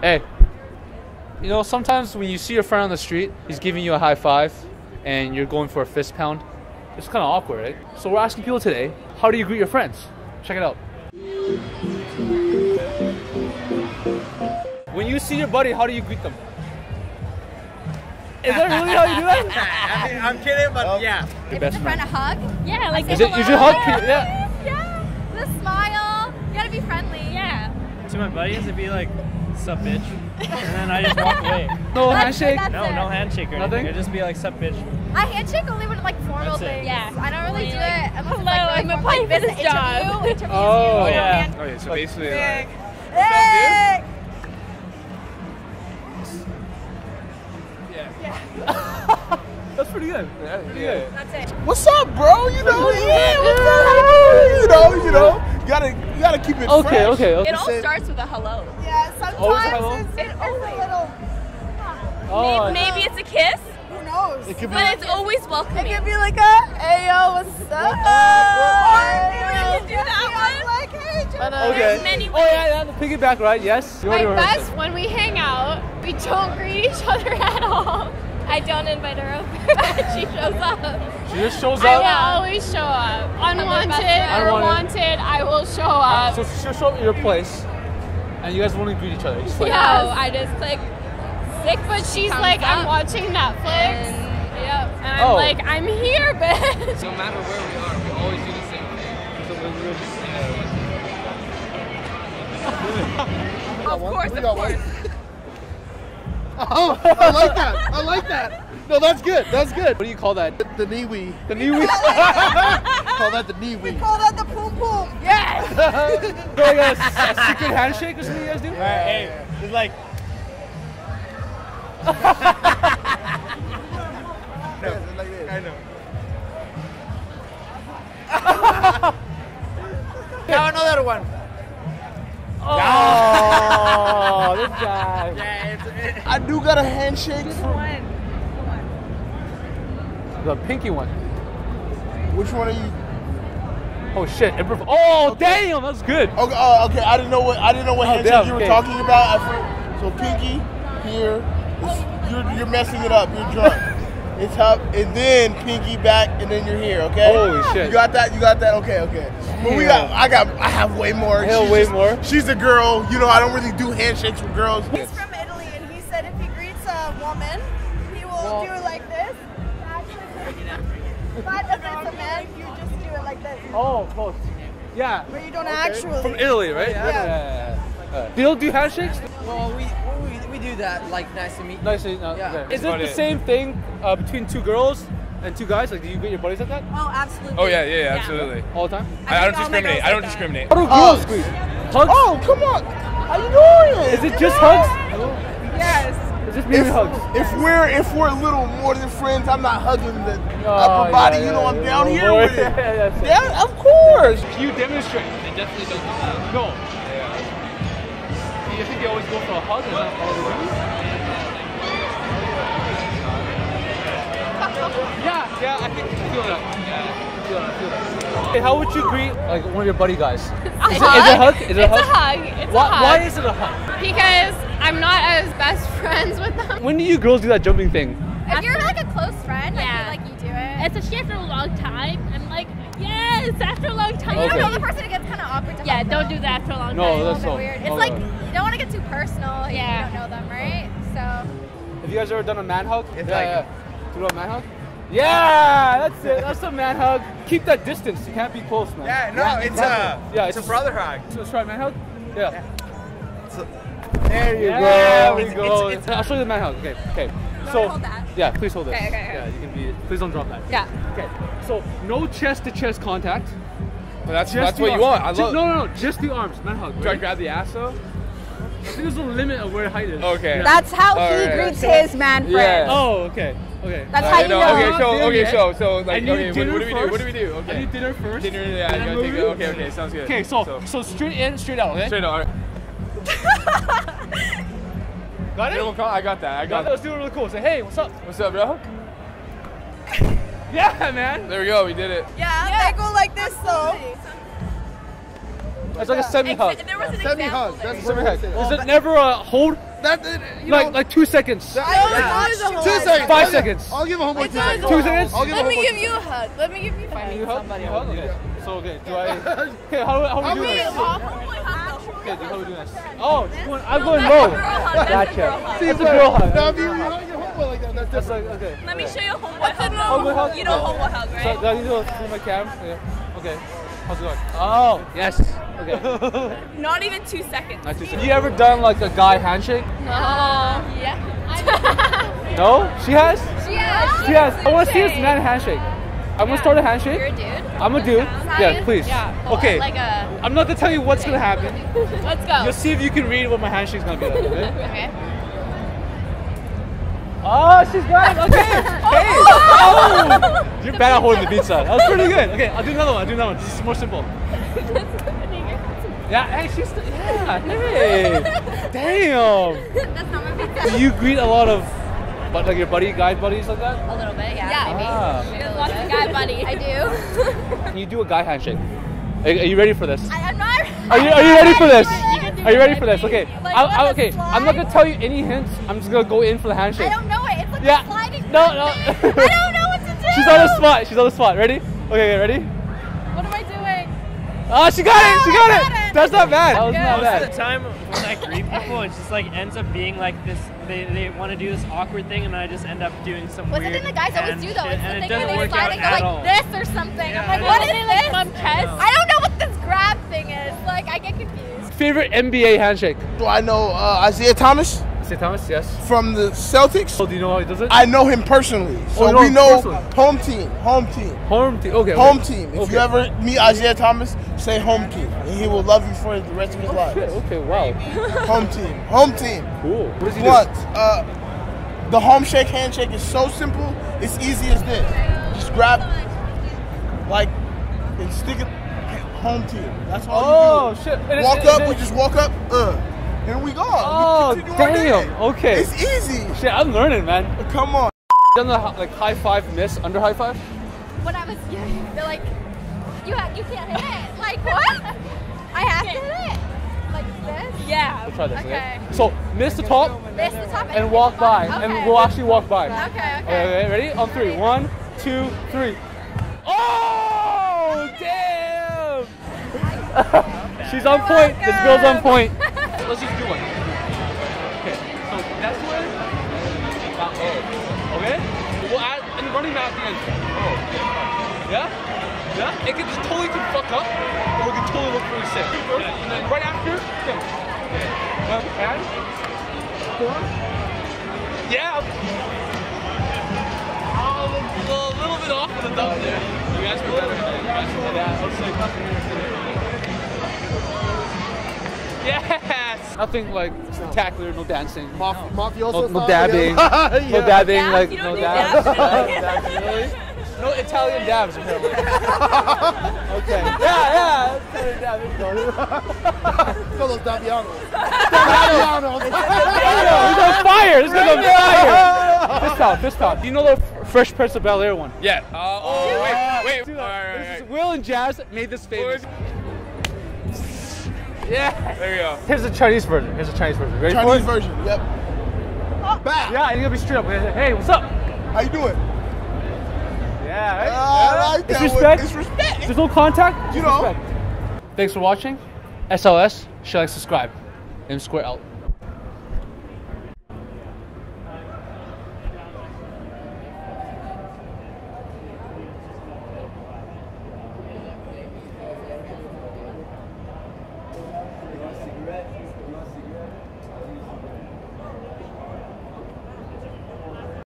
Hey, you know, sometimes when you see your friend on the street, he's giving you a high five and you're going for a fist pound. It's kind of awkward, right? So we're asking people today, how do you greet your friends? Check it out. When you see your buddy, how do you greet them? Is that really how you do that? I mean, I'm kidding, but yeah. Give your friend a hug? Yeah, like is it, you should hug people. Yeah. Yeah. With a smile. You gotta be friendly. Yeah. To my buddies, it'd be like, sup, bitch. And then I just walk away. No handshake? No handshake or nothing. It'd just be like, sup, bitch. I handshake only with like formal things. Yeah. I don't really do it. Hello, I'm applying for this job. Oh, yeah. Okay, so basically, like, hey! Yeah. That's pretty good. Yeah, pretty good. That's it. What's up, bro? You know, yeah. What's up? You know. You gotta keep it fresh. Okay. It all starts with a hello. Yeah. Sometimes it's a little. Maybe it's a kiss. Who knows? It could be, but it's always welcoming. It could be like a, hey yo, what's up? Or you can do that one. Like, hey, Joe. There's many ways. Oh yeah, the piggyback ride. Yes. My best when we hang out. We don't greet each other at all. I don't invite her over, but she shows up. She just shows up? I will always show up. Unwanted or wanted, I will show up. So she'll show up at your place, and you guys won't greet each other. Just like, yeah, I just like, sick, but she's like, I'm watching Netflix. And I'm like, I'm here, bitch. No matter where we are, we always do the same thing. So we're just saying, of course. Oh, I like that. No, that's good. What do you call that? The knee-wee. The knee-wee. Call that the knee-wee. We call that the poom-poom. Yes! Like a secret handshake or something you guys do? Right, hey, it's like... No, it's like this. I know. Now another one. Oh, this guy. I do got a handshake. Which one? The pinky one. Which one are you? Oh shit! Oh okay. Damn, that's good. Okay, okay. I didn't know what handshake you were talking about. So pinky here. You're messing it up. You're drunk. It's up, and then pinky back, and then you're here. Okay. Holy shit! You got that? Okay. But we got. I have way more. Hell, she's way more. She's a girl. You know, I don't really do handshakes with girls. He's from Italy, and he said if he greets a woman, he will do like this. But if it's a man, you just do it like this. Oh, close. Yeah. But you don't actually. From Italy, right? Yeah. They don't do handshakes. Well, we do that, like, nice to meet you. Okay. Is it the same thing between two girls and two guys? Like, do you greet your buddies like that? Oh, absolutely. Oh, yeah, absolutely. All the time? I don't discriminate. How do girls greet? Hugs? Oh, come on. How you doing? Is it just hugs? Yes. Is it just hugs? If we're a little more than friends, I'm not hugging the upper body. Yeah, you know, I'm down here with it. Yeah, of course. You demonstrate. They definitely don't do that. No. You think you always go for a hug or not? Yeah, I think you feel that. Hey, how would you greet like one of your buddy guys? Is it a hug? Why is it a hug? Because I'm not as best friends with them. When do you girls do that jumping thing? If you're like a close friend, I feel like you do it. Especially after a long time, I'm like, yes, after a long time. You don't know the person, it gets kind of awkward to hug. Don't do that for a long time. No, that's so weird. It's like, you don't want to get too personal if you don't know them, right? So. Have you guys ever done a man hug? Do you know a man hug? Yeah, that's it. That's a man hug. Keep that distance. You can't be close, man. It's a brother hug. So let's try a man hug. Yeah. There you go. I'll show you the man hug. Okay. So hold that. Yeah, please hold it. Okay. Yeah, you can be. Please don't drop that. Yeah. Okay. So no chest to chest contact. Well, that's what you want. I love. No. Just the arms. Man hug. Right? Do I grab the ass though? I think there's a limit of where height is. Okay. Yeah. That's how he greets his man friend. Yeah. Oh, okay. That's how you know. So what do we do? Okay. I need dinner first. Dinner, yeah. You gotta take it. Okay, sounds good. Okay, so straight in, straight out. Okay. Straight out. Got it? I got that. Let's do it really cool. Say, hey, what's up? What's up, bro? Yeah, man. There we go. We did it. Yeah. They go like this though. It's like a semi-hug. There was an example. That's a semi-hug. Is it never a hold? Like 2 seconds. 2 seconds. 5 seconds. I'll give a homework. 2 seconds. Let me give you a hug. Let me give you a hug. You hug somebody. Okay. So okay. Do I? Okay. How do we do this? Okay. How do we do this? Oh, I'm going low. Gotcha. See, it's a girl hug. No, you hug your homeboy like that. That's different. Okay. Let me show you a homeboy hug. You know homeboy hug, right? So do I need to do my cam? Yeah. Okay. How's it going? Oh, yes. Okay. Not even 2 seconds. Not 2 seconds. You ever done like a guy handshake? No. Yeah. No? She has? She has. She has. I want to see this man handshake. I'm going to start a handshake. You're a dude. I'm a dude. Yeah, please. Yeah, okay. Like a... I'm not going to tell you what's going to happen. Let's go. You'll see if you can read what my handshake's going to be like. Okay? Okay. Oh, she's got it. Okay. Hey. Oh. You're bad at holding the beat side. That was pretty good. Okay, I'll do another one. I'll do another one. This is more simple. Yeah, hey, she's still. Yeah, hey. Damn. That's not my beat side. Do you greet a lot of, but like your buddy, guy buddies like that? A little bit, yeah. Yeah, maybe. Ah. Lots of guy buddies. I do. Can you do a guy handshake? Are you ready for this? I'm not. Are you ready for this? Are you ready for this? Okay. Like, okay. I'm not gonna tell you any hints. I'm just gonna go in for the handshake. I don't know it. It's like a sliding. No. I don't know what to do. She's on the spot. She's on the spot. Ready? Okay. Ready? What am I doing? Oh, she got it. She got it. That's not bad. That was not bad. Most of the time when I greet people, it just like ends up being like this. They want to do this awkward thing, and I just end up doing some weird. What's the thing the guys always do though? It's the thing where they slide and go like this or something. I'm like, what is this? I don't know what this grab thing is. Like, I get confused. Favorite NBA handshake? Do I know Isaiah Thomas? Isaiah Thomas, yes. From the Celtics? Oh, do you know how he does it? I know him personally. So we know home team, home team. Home team, okay. Home team. If you ever meet Isaiah Thomas, say home team. And he will love you for the rest of his life. Okay, wow. Home team, home team. Cool. What does he do? The home shake handshake is so simple, it's easy as this. Just grab, like, and stick it. Home team. That's all you do. Oh shit! We just walk up. Here we go. Oh we damn! Okay. It's easy. Shit, I'm learning, man. Come on. Done the like high five, miss under high five. When I was young, they're like, you can't hit it. Like what? I have to hit it. Like this. Yeah. We'll try this. Okay. So miss the top. Miss the top. And walk by, okay. And we'll actually walk by. Okay. Okay. Okay ready? On three. 1, 2, 3. Oh damn! She's on point. This girl's on point. Let's just do one. Okay. So that's where. Oh. Okay. We'll add a running back at the end. Oh. Yeah. Yeah. It could just totally get fucked up, but we can totally look really sick. First, and then right after. Okay. And 4. Yeah. Oh, a little bit off of the dump there. You guys feel better. You guys feel that. Yes! Nothing like spectacular, no dancing. No dabbing. Yeah. No dabbing, dabs, like no dabs. No Italian dabs, apparently. Okay. Yeah, yeah. Call those Dabbianos. Dabbianos! He's on fire! This guy's on fire! Fist out. Do you know the Fresh Prince of Bel-Air one? Yeah. Wait. All right. Will and Jazz made this famous. Yeah. There we go. Here's the Chinese version. Ready for it? Chinese version. Yep. Oh. Back. Yeah, you're gonna be straight up. Hey, what's up? How you doing? Yeah. Right? I like that. It's respect. It's respect. There's no contact. You know. Respect. Thanks for watching. SLS. Share, like, subscribe. M Square out.